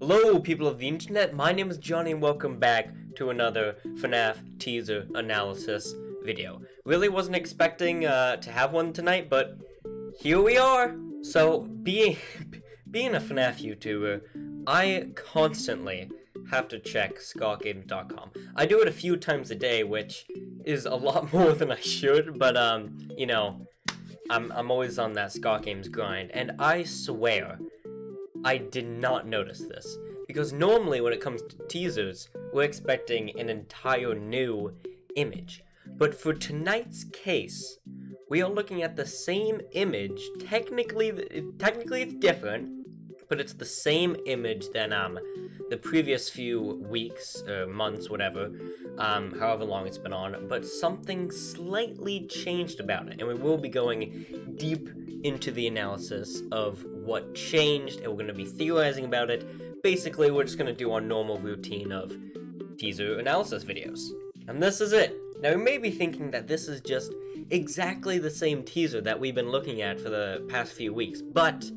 Hello people of the internet, my name is Johnny and welcome back to another FNAF teaser analysis video. Really wasn't expecting to have one tonight, but here we are! So, being a FNAF YouTuber, I constantly have to check ScottGames.com. I do it a few times a day, which is a lot more than I should, but you know, I'm always on that ScottGames grind, and I swear I did not notice this, because normally when it comes to teasers, we're expecting an entire new image. But for tonight's case, we are looking at the same image. Technically it's different, but it's the same image than the previous few weeks, or months, whatever, however long it's been on, but something slightly changed about it, and we will be going deep into the analysis of what changed, and we're going to be theorizing about it. Basically, we're just going to do our normal routine of teaser analysis videos. And this is it. Now, you may be thinking that this is just exactly the same teaser that we've been looking at for the past few weeks, but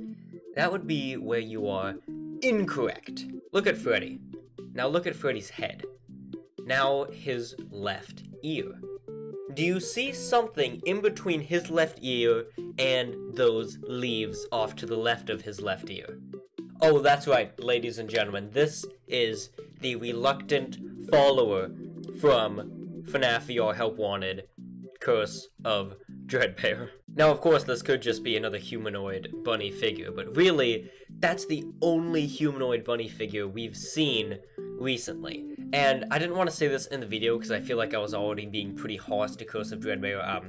that would be where you are incorrect. Look at Freddy. Now look at Freddy's head. Now his left ear. Do you see something in between his left ear and those leaves off to the left of his left ear? Oh, that's right, ladies and gentlemen. This is the Reluctant Follower from FNAF VR Help Wanted, Curse of Dreadbear. Now, of course, this could just be another humanoid bunny figure, but really, that's the only humanoid bunny figure we've seen recently. And I didn't want to say this in the video because I feel like I was already being pretty harsh to Curse of Dreadbear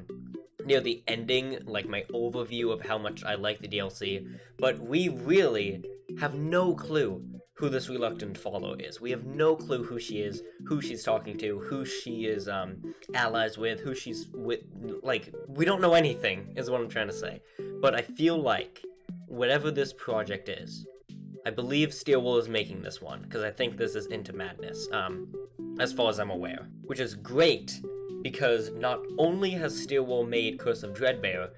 near the ending, like my overview of how much I like the DLC, but we really have no clue who this Reluctant Follower is. We have no clue who she is, who she's talking to, who she is allies with, who she's with. Like, we don't know anything, is what I'm trying to say. But I feel like whatever this project is, I believe Steel Wool is making this one, because I think this is Into Madness, as far as I'm aware. Which is great, because not only has Steel Wool made Curse of Dreadbear,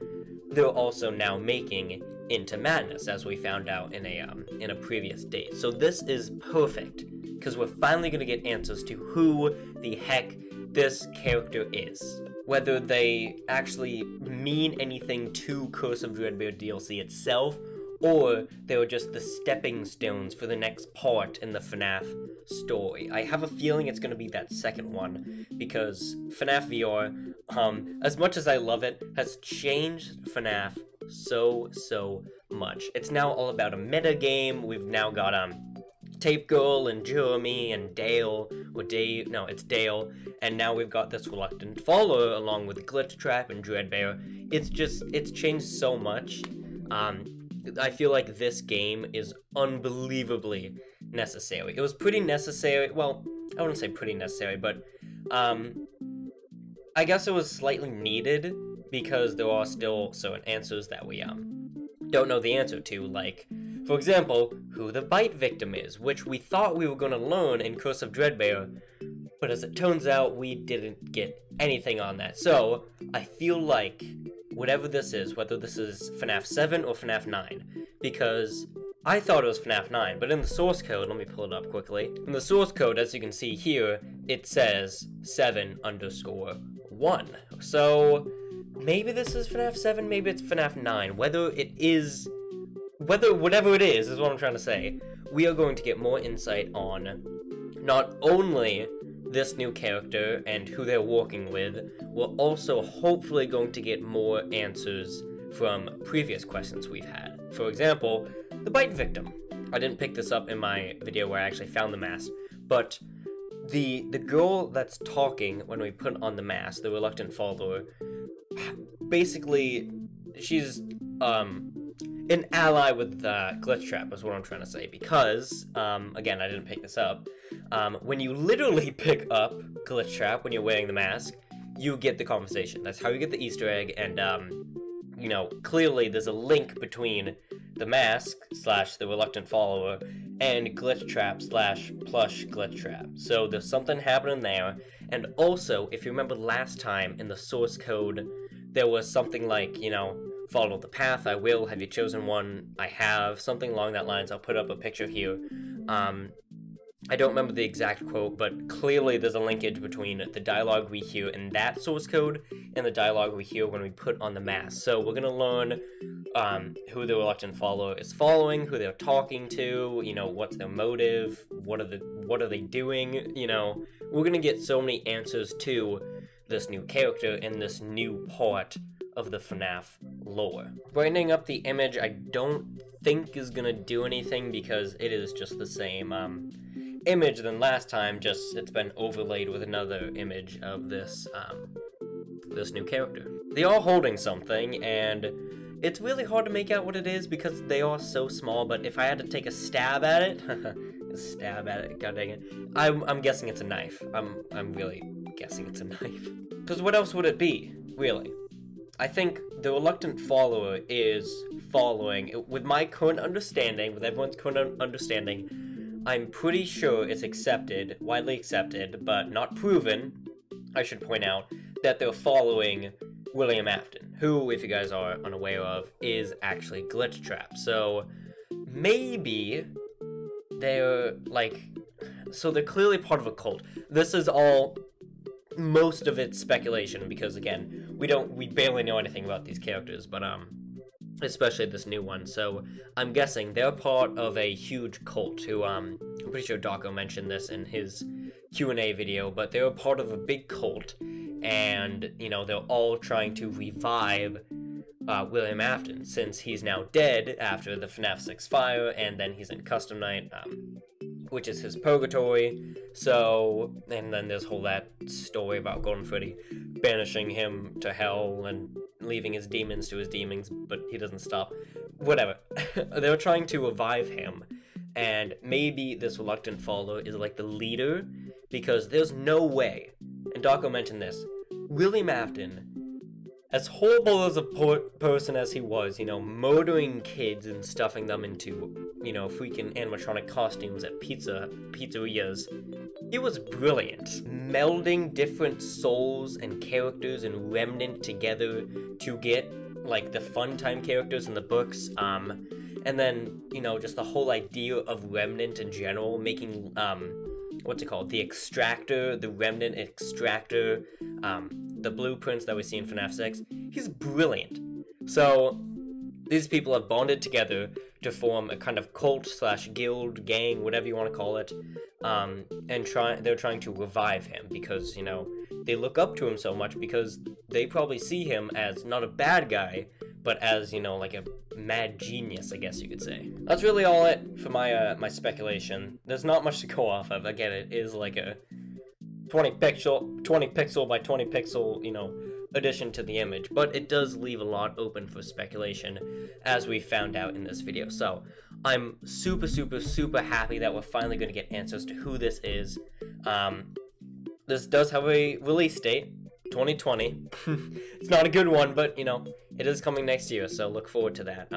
they're also now making Into Madness, as we found out in a previous date. So this is perfect, because we're finally going to get answers to who the heck this character is. Whether they actually mean anything to Curse of Dreadbear DLC itself, or they were just the stepping stones for the next part in the FNAF story. I have a feeling it's going to be that second one, because FNAF VR, as much as I love it, has changed FNAF so much. It's now all about a meta game. We've now got Tape Girl and Jeremy and Dale, and now we've got this Reluctant Follower along with Glitchtrap and Dreadbear. It's changed so much. I feel like this game is unbelievably necessary. It was pretty necessary. Well, I wouldn't say pretty necessary, but I guess it was slightly needed, because there are still certain answers that we don't know the answer to, like, for example, who the bite victim is, which we thought we were going to learn in Curse of Dreadbear, but as it turns out, we didn't get anything on that. So, I feel like whatever this is, whether this is FNAF 7 or FNAF 9, because I thought it was FNAF 9, but in the source code, let me pull it up quickly, in the source code, as you can see here, it says 7_1, so maybe this is FNAF 7, maybe it's FNAF 9, whatever it is what I'm trying to say. We are going to get more insight on not only this new character and who they're working with, we're also hopefully going to get more answers from previous questions we've had. For example, the bite victim. I didn't pick this up in my video where I actually found the mask, but the girl that's talking when we put on the mask, the Reluctant Follower, basically, she's an ally with Glitchtrap, is what I'm trying to say, because, again, I didn't pick this up, when you literally pick up Glitchtrap when you're wearing the mask, you get the conversation. That's how you get the Easter egg, and, you know, clearly there's a link between the mask / the Reluctant Follower and Glitchtrap / plush Glitchtrap. So there's something happening there. And also, if you remember last time in the source code, there was something like, you know, follow the path, I will, have you chosen one, I have, something along that lines. I'll put up a picture here I don't remember the exact quote, but clearly there's a linkage between the dialogue we hear in that source code and the dialogue we hear when we put on the mask. So we're going to learn who the reluctant follower is following, who they're talking to, you know, what's their motive, what are they doing, you know. We're going to get so many answers to this new character in this new part of the FNAF lore. Brightening up the image I don't think is going to do anything because it is just the same image than last time, just it's been overlaid with another image of this this new character. They are holding something, and it's really hard to make out what it is because they are so small, but if I had to take a stab at it, god dang it, I'm guessing it's a knife. I'm really guessing it's a knife. Because what else would it be, really? I think the reluctant follower is following, with my current understanding, with everyone's current understanding, I'm pretty sure it's accepted, widely accepted, but not proven, I should point out, that they're following William Afton, who, if you guys are unaware of, is actually Glitchtrap. So, maybe they're, like, so they're clearly part of a cult. This is all, most of it's speculation, because, again, we barely know anything about these characters, but, especially this new one, so I'm guessing they're part of a huge cult who, I'm pretty sure Darko mentioned this in his Q&A video, but they're part of a big cult, and, you know, they're all trying to revive William Afton, since he's now dead after the FNAF 6 fire, and then he's in Custom Night, which is his purgatory, so, and then there's whole that story about Golden Freddy banishing him to hell, and leaving his demons to his demons, but he doesn't stop. Whatever. They were trying to revive him, and maybe this reluctant follower is like the leader, because there's no way, and Darko mentioned this, William Afton, as horrible as a person as he was, you know, murdering kids and stuffing them into, you know, freaking animatronic costumes at pizzerias, it was brilliant. Melding different souls and characters and Remnant together to get, like, the fun time characters in the books, and then, you know, just the whole idea of Remnant in general, making, what's it called? The Extractor, the Remnant Extractor, the blueprints that we see in FNAF 6. He's brilliant. So, these people have bonded together to form a kind of cult slash guild, gang, whatever you want to call it, and they're trying to revive him because, you know, they look up to him so much because they probably see him as not a bad guy, but as, you know, like a mad genius, I guess you could say. That's really all it for my my speculation. There's not much to go off of. Again, it is like a 20 pixel by 20 pixel, you know, addition to the image, but it does leave a lot open for speculation, as we found out in this video. So I'm super happy that we're finally going to get answers to who this is. This does have a release date, 2020. It's not a good one, but, you know, it is coming next year, so look forward to that.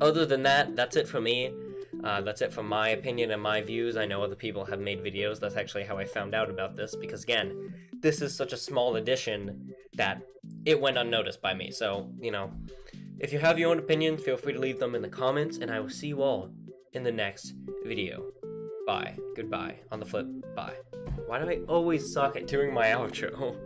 Other than that, that's it for me. That's it for my opinion and my views. I know other people have made videos. That's actually how I found out about this, because, again, this is such a small addition that it went unnoticed by me. So, you know, if you have your own opinions, feel free to leave them in the comments, and I will see you all in the next video. Bye. Goodbye. On the flip, bye. Why do I always suck at doing my outro?